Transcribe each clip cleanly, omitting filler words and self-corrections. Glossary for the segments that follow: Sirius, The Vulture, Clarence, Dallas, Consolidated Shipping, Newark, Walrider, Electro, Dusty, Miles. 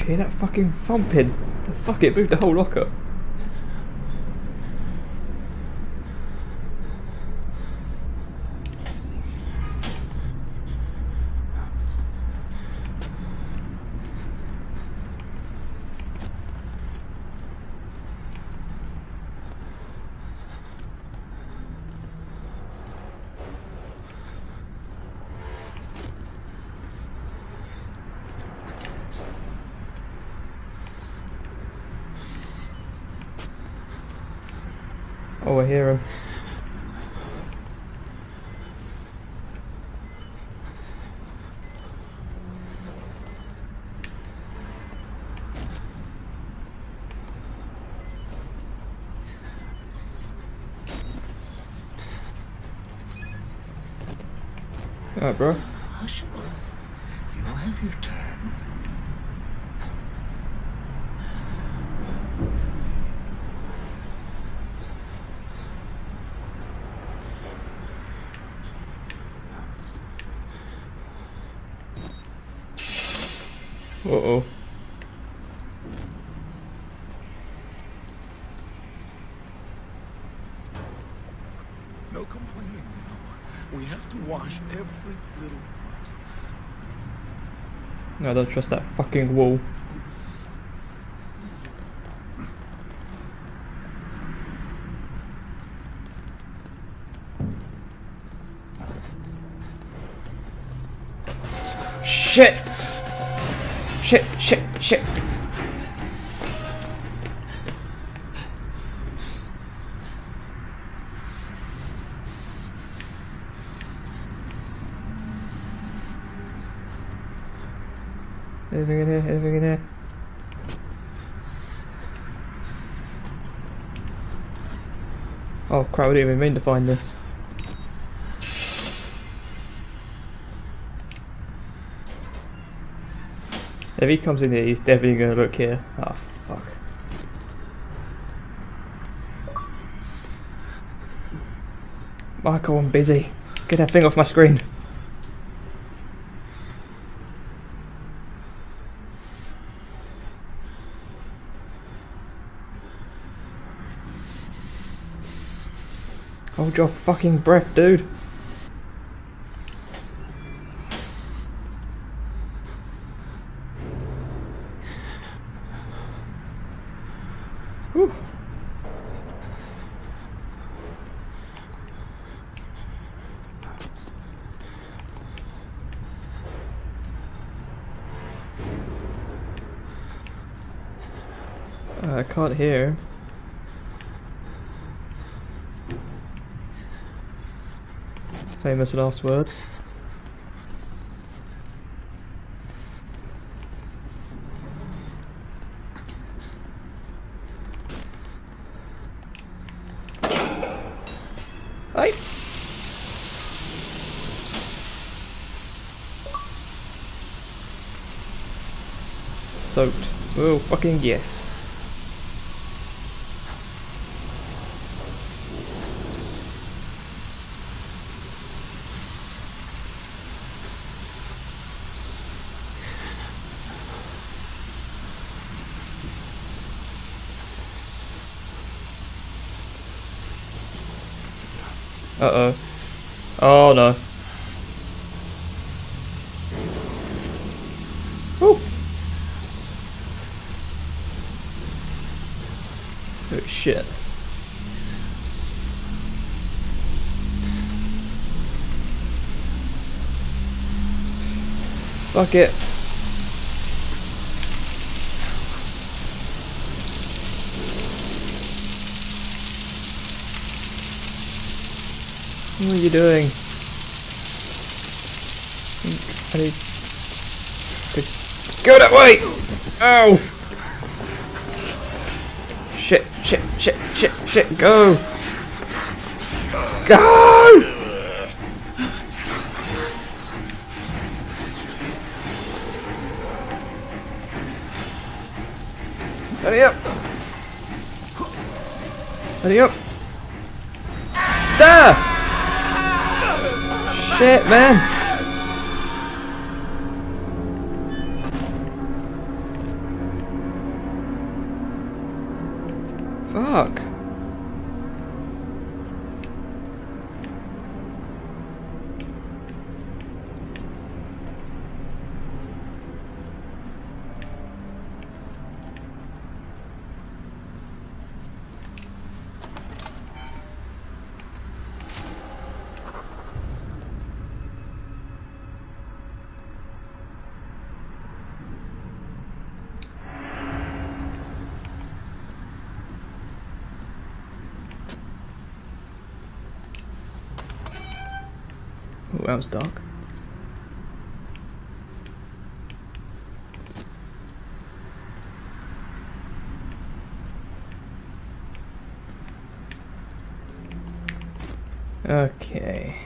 Do you hear that fucking thumping? Fuck it, moved the whole locker. Oh, I hear him. Alright, bro. Hush, boy. You will have your turn. Uh-oh. No complaining, you know. We have to wash every little part. No, I don't trust that fucking wall. Shit! Shit, shit, shit. Anything in here, anything in here? Oh crap, I didn't even mean to find this. If he comes in here, he's definitely gonna look here. Oh, fuck. Michael, I'm busy. Get that thing off my screen. Hold your fucking breath, dude. Whew. I can't hear. Famous last words. Hey. Soaked. Oh fucking yes. Uh-oh. Oh no. Woo. Oh shit. Fuck it. What are you doing? Go that way! Ow! Shit, shit, shit, shit, shit, go! Go! Hurry up! Hurry up! There! Shit, man! that was dark. Okay.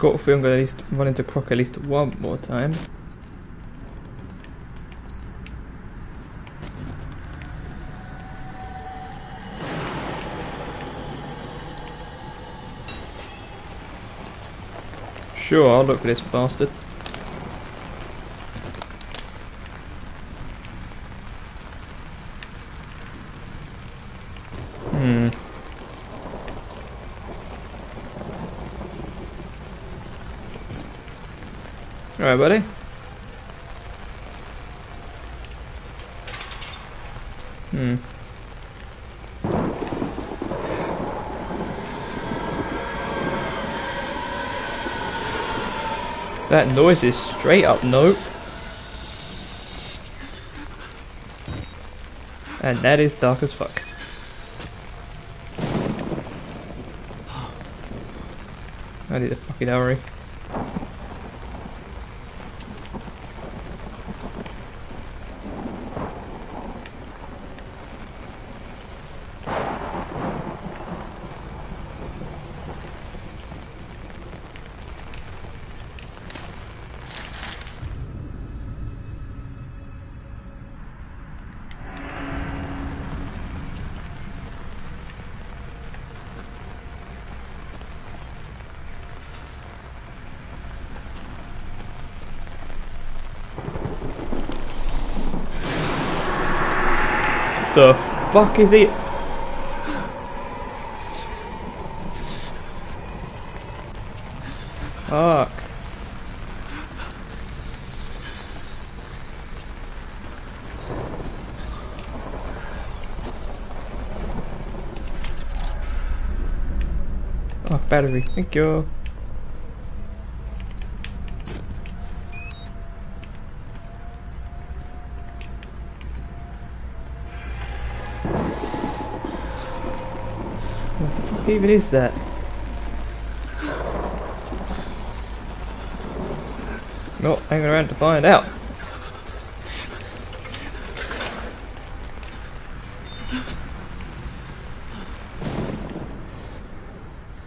Got to feel I'm gonna at least run into Croc at least one more time. Sure, I'll look for this bastard. Alright, buddy. That noise is straight up nope. And that is dark as fuck. I need a fucking hurry. The fuck is it? Fuck. Oh, battery. Thank you. What even is that? Not hanging around to find out.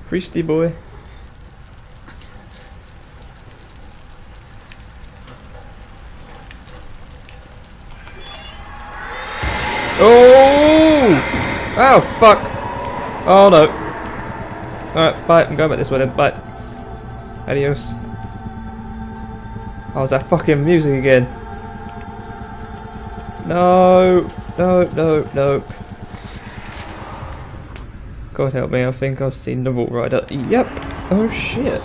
Christy boy. Oh! Oh fuck! Oh no. Alright, bye. I'm going back this way then. Bye. Adios. Oh, it's that fucking music again. No. No, no, no. God help me. I think I've seen the Walrider. Yep. Oh, shit.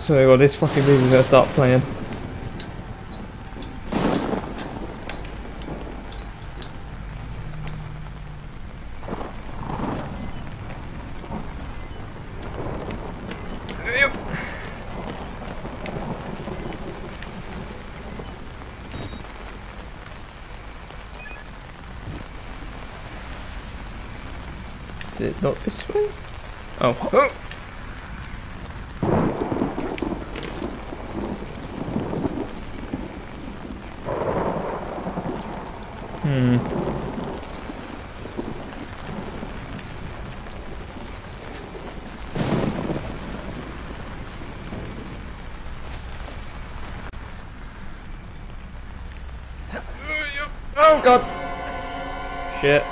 So, well, this fucking music's gonna start playing. Is it not this way? Oh. Oh. Oh god. Shit.